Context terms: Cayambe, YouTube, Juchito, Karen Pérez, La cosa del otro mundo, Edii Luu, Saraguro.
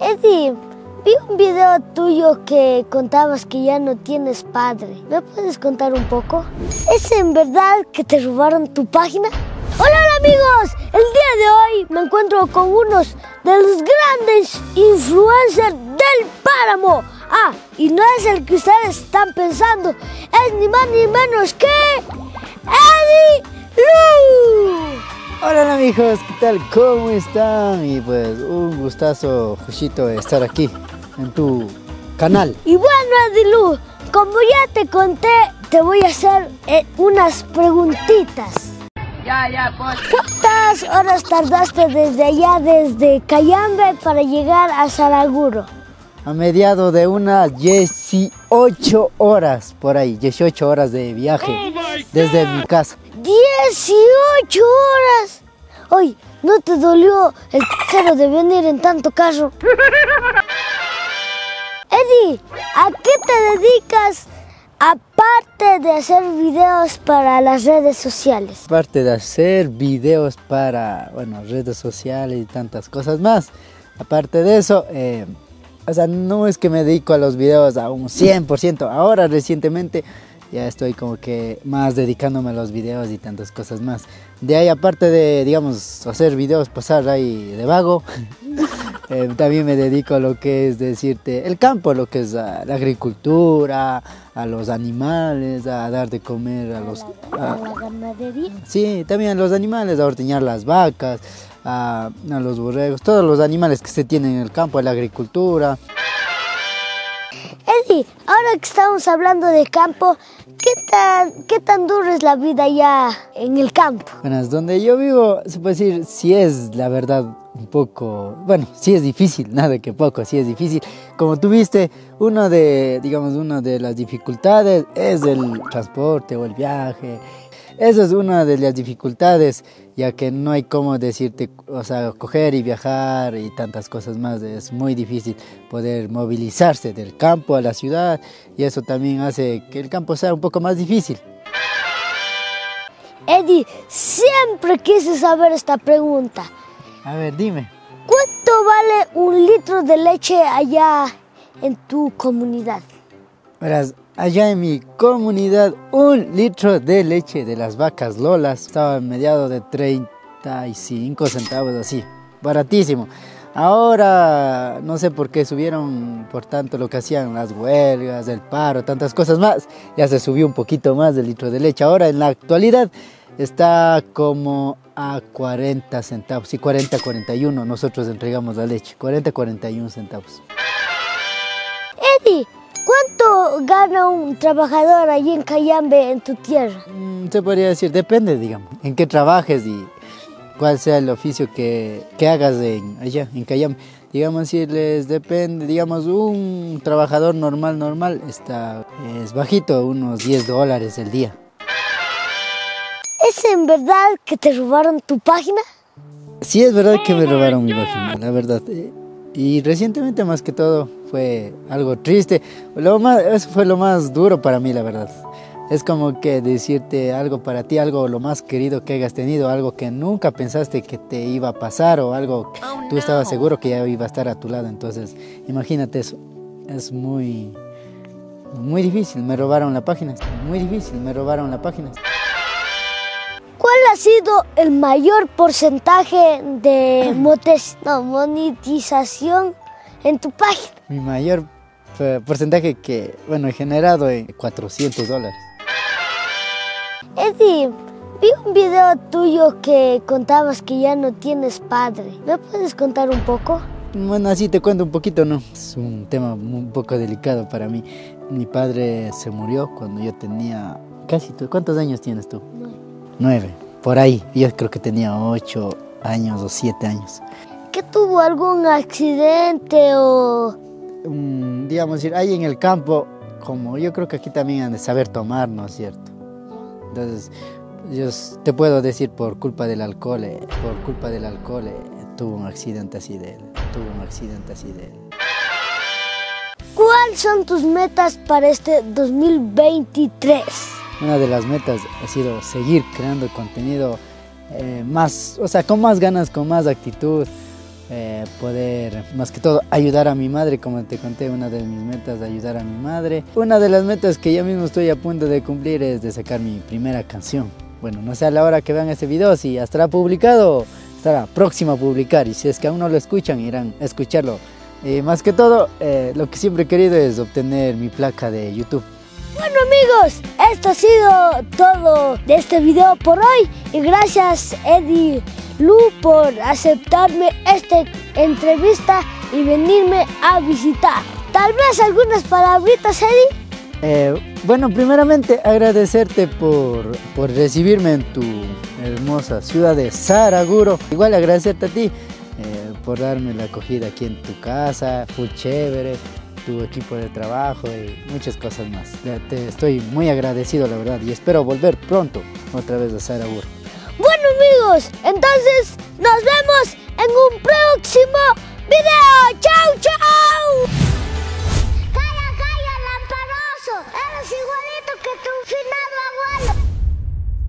Edii, vi un video tuyo que contabas que ya no tienes padre. ¿Me puedes contar un poco? ¿Es en verdad que te robaron tu página? ¡Hola amigos! El día de hoy me encuentro con unos de los grandes influencers del páramo. Ah, y no es el que ustedes están pensando. Es ni más ni menos que... ¡Edii Luu! Hola amigos, ¿qué tal? ¿Cómo están? Y pues un gustazo, Juchito, de estar aquí en tu canal. Y bueno, Edii Luu, como ya te conté, te voy a hacer unas preguntitas. Ya, pues. ¿Cuántas horas tardaste desde allá, desde Cayambe, para llegar a Saraguro? A mediado de unas 18 horas, por ahí, 18 horas de viaje desde mi casa. 18 horas. Ay, ¿no te dolió el carro de venir en tanto carro? Edii, ¿a qué te dedicas aparte de hacer videos para las redes sociales? Aparte de hacer videos para, bueno, redes sociales y tantas cosas más. Aparte de eso, o sea, no es que me dedico a los videos a un 100%. Ahora, recientemente, ya estoy como que más dedicándome a los videos y tantas cosas más. De ahí, aparte de, digamos, hacer videos, pasar ahí de vago, también me dedico a lo que es decirte el campo, lo que es a la agricultura, a los animales, a dar de comer a los... ¿A la ganadería? Sí, también a los animales, a ordeñar las vacas, a los borregos, todos los animales que se tienen en el campo, a la agricultura. Edii, ahora que estamos hablando de campo, ¿qué tan dura es la vida allá en el campo? Bueno, donde yo vivo, se puede decir, sí es la verdad un poco, bueno, sí es difícil, nada que poco, sí es difícil. Como tú viste, una de las dificultades es el transporte o el viaje. Esa es una de las dificultades, ya que no hay cómo decirte, o sea, coger y viajar y tantas cosas más. Es muy difícil poder movilizarse del campo a la ciudad y eso también hace que el campo sea un poco más difícil. Edii, siempre quise saber esta pregunta. A ver, dime. ¿Cuánto vale un litro de leche allá en tu comunidad? Verás, allá en mi comunidad, un litro de leche de las vacas lolas estaba en mediado de 35 centavos, así, baratísimo. Ahora, no sé por qué subieron, por tanto, lo que hacían las huelgas, el paro, tantas cosas más. Ya se subió un poquito más del litro de leche. Ahora, en la actualidad, está como a 40 centavos. Sí, 40, 41, nosotros entregamos la leche. 40, 41 centavos. Edii, ¿cuánto gana un trabajador allí en Cayambe, en tu tierra? Se podría decir, depende, digamos, en qué trabajes y cuál sea el oficio que hagas allá en Cayambe. Digamos, si les depende, digamos, un trabajador normal es bajito, unos $10 el día. ¿Es en verdad que te robaron tu página? Sí, es verdad que me robaron mi página, la verdad. Y recientemente, más que todo, fue algo triste. Eso fue lo más duro para mí, la verdad. Es como que decirte algo para ti, algo lo más querido que hayas tenido, algo que nunca pensaste que te iba a pasar o algo que tú estabas seguro que ya iba a estar a tu lado. Entonces, imagínate eso. Es muy, muy difícil. Me robaron la página. Muy difícil. Me robaron la página. ¿Cuál ha sido el mayor porcentaje de monetización en tu página? Mi mayor porcentaje que, bueno, he generado en $400. Edii, vi un video tuyo que contabas que ya no tienes padre. ¿Me puedes contar un poco? Bueno, así te cuento un poquito, ¿no? Es un tema un poco delicado para mí. Mi padre se murió cuando yo tenía casi... ¿Cuántos años tienes tú? 9, por ahí. Yo creo que tenía 8 años o 7 años. ¿Que tuvo algún accidente o...? Digamos, ahí en el campo, como yo creo que aquí también han de saber tomar, ¿no es cierto? Entonces, yo te puedo decir, por culpa del alcohol, tuvo un accidente así de él. ¿Cuáles son tus metas para este 2023? Una de las metas ha sido seguir creando contenido con más ganas, con más actitud, poder, más que todo, ayudar a mi madre, como te conté, una de mis metas, ayudar a mi madre. Una de las metas que ya mismo estoy a punto de cumplir es de sacar mi primera canción. Bueno, no sé a la hora que vean este video si ya estará publicado, estará próximo a publicar, y si es que aún no lo escuchan, irán a escucharlo. Más que todo, lo que siempre he querido es obtener mi placa de YouTube. Bueno amigos, esto ha sido todo de este video por hoy, y gracias Edii Luu por aceptarme esta entrevista y venirme a visitar. Tal vez algunas palabritas, Edii. Bueno, primeramente agradecerte por recibirme en tu hermosa ciudad de Saraguro. Igual agradecerte a ti por darme la acogida aquí en tu casa, fue chévere, tu equipo de trabajo y muchas cosas más. Te estoy muy agradecido, la verdad, y espero volver pronto otra vez a Saraguro. Bueno amigos, entonces nos vemos en un próximo video. ¡Chao!